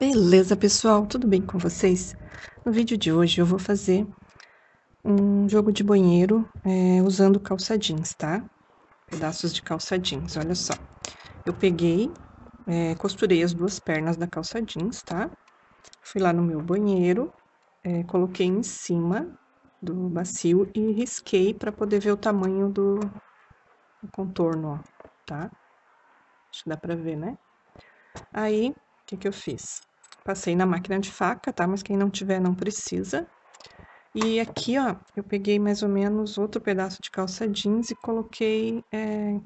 Beleza, pessoal? Tudo bem com vocês? No vídeo de hoje eu vou fazer um jogo de banheiro usando calça jeans, tá? Pedaços de calça jeans, olha só. Eu peguei, costurei as duas pernas da calça jeans, tá? Fui lá no meu banheiro, coloquei em cima do bacio e risquei para poder ver o tamanho do contorno, ó, tá? Acho que dá pra ver, né? Aí, o que que eu fiz? Passei na máquina de faca, tá? Mas quem não tiver não precisa. E aqui, ó, eu peguei mais ou menos outro pedaço de calça jeans e coloquei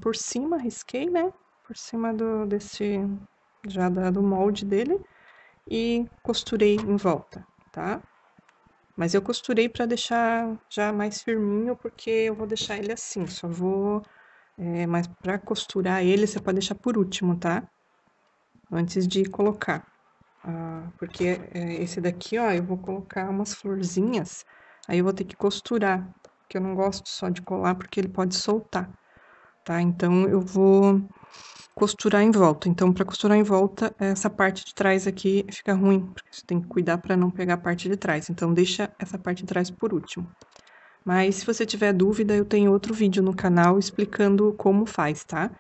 por cima, risquei, né? Por cima do molde dele e costurei em volta, tá? Mas eu costurei pra deixar já mais firminho, porque eu vou deixar ele assim, só vou... mas pra costurar ele, você pode deixar por último, tá? Antes de colocar. Porque esse daqui, ó, eu vou colocar umas florzinhas, aí eu vou ter que costurar, porque eu não gosto só de colar, porque ele pode soltar, tá? Então, eu vou costurar em volta. Então, pra costurar em volta, essa parte de trás aqui fica ruim, porque você tem que cuidar pra não pegar a parte de trás. Então, deixa essa parte de trás por último. Mas, se você tiver dúvida, eu tenho outro vídeo no canal explicando como faz, tá?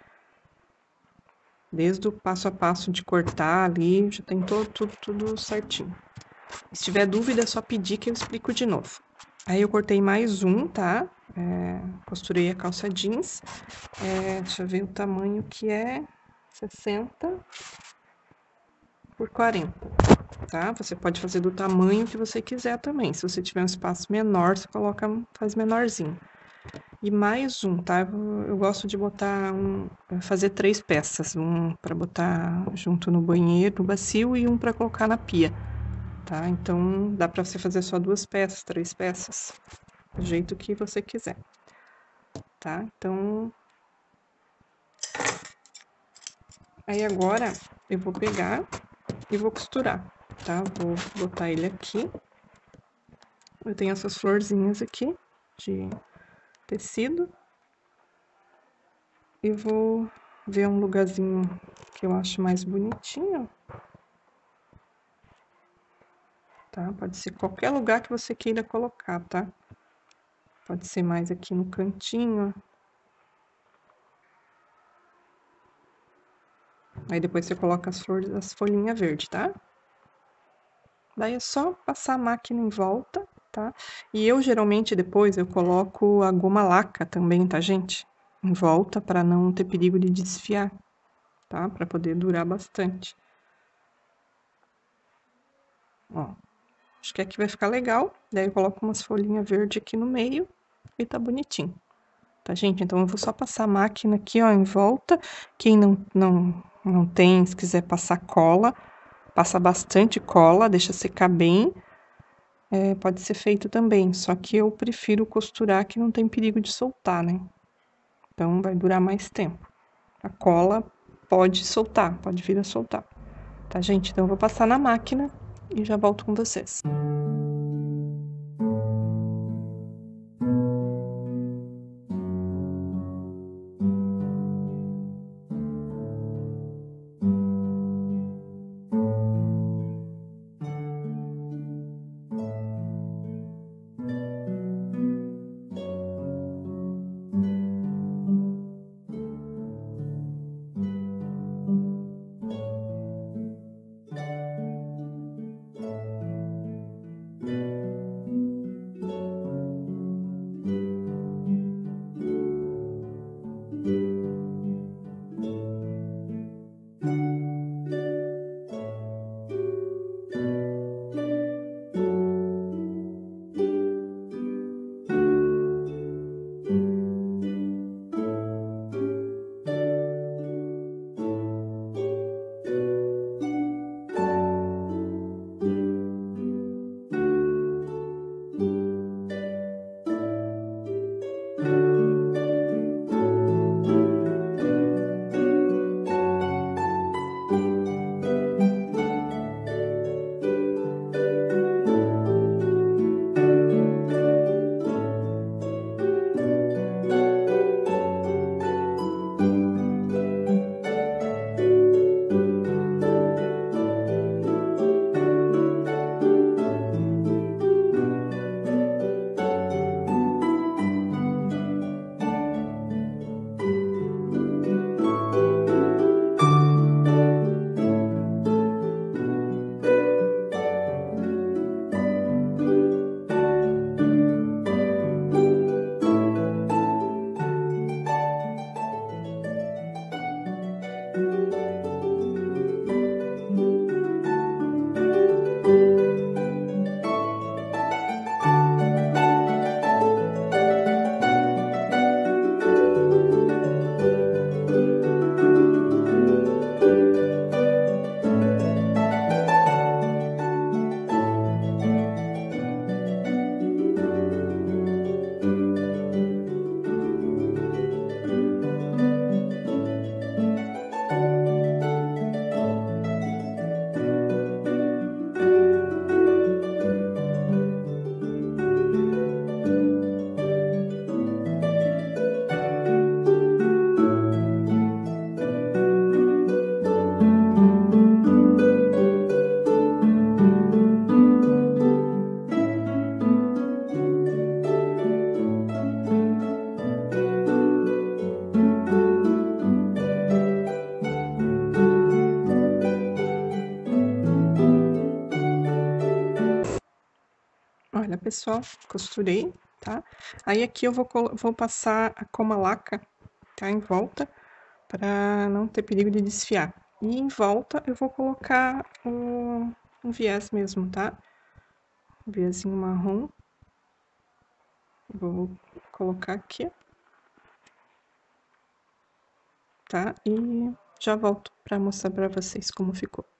Desde o passo a passo de cortar ali, já tem tudo certinho. Se tiver dúvida, é só pedir que eu explico de novo. Aí eu cortei mais um, tá? Costurei a calça jeans. Deixa eu ver o tamanho que é, 60 por 40, tá? Você pode fazer do tamanho que você quiser também. Se você tiver um espaço menor, você coloca, faz menorzinho. E mais um, tá? Eu gosto de botar fazer 3 peças, um para botar junto no banheiro, no bacio, e um para colocar na pia, tá? Então dá para você fazer só 2 peças, 3 peças, do jeito que você quiser, tá? Então, aí agora eu vou pegar e vou costurar, tá? Vou botar ele aqui. Eu tenho essas florzinhas aqui de tecido e vou ver um lugarzinho que eu acho mais bonitinho, tá? Pode ser qualquer lugar que você queira colocar, tá? Pode ser mais aqui no cantinho. Aí depois você coloca as flores, as folhinhas verdes, tá? Daí é só passar a máquina em volta, tá? E eu, geralmente, depois eu coloco a goma laca também, tá, gente? Em volta, pra não ter perigo de desfiar, tá? Pra poder durar bastante. Ó, acho que aqui vai ficar legal. Daí eu coloco umas folhinhas verdes aqui no meio e tá bonitinho, tá, gente? Então, eu vou só passar a máquina aqui, ó, em volta. Quem não tem, se quiser passar cola, passa bastante cola, deixa secar bem. Pode ser feito também, só que eu prefiro costurar, que não tem perigo de soltar, né? Então, vai durar mais tempo. A cola pode soltar, pode vir a soltar. Tá, gente? Então, eu vou passar na máquina e já volto com vocês. pessoal, costurei, tá? Aí aqui eu vou passar a goma laca, tá? Em volta, para não ter perigo de desfiar. E em volta eu vou colocar um viés mesmo, tá? Um viezinho marrom. Vou colocar aqui, tá? E já volto para mostrar para vocês como ficou.